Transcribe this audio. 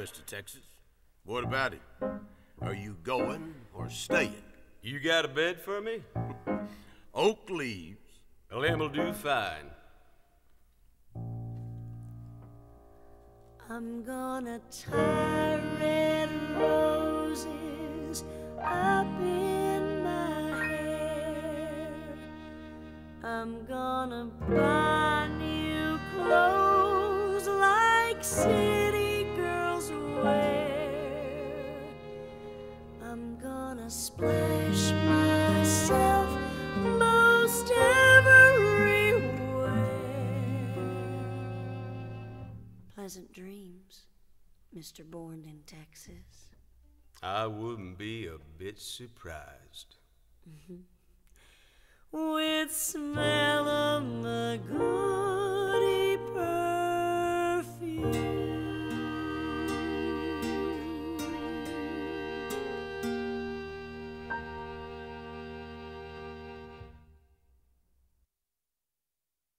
Mr. Texas. What about it? Are you going or staying? You got a bed for me? Oak leaves. Well, them will do fine. I'm gonna tie red roses up in my hair. I'm gonna buy new clothes like city girls wear. I'm gonna splash myself most everywhere. Pleasant dreams, Mr. Born in Texas. I wouldn't be a bit surprised. With smell of the good.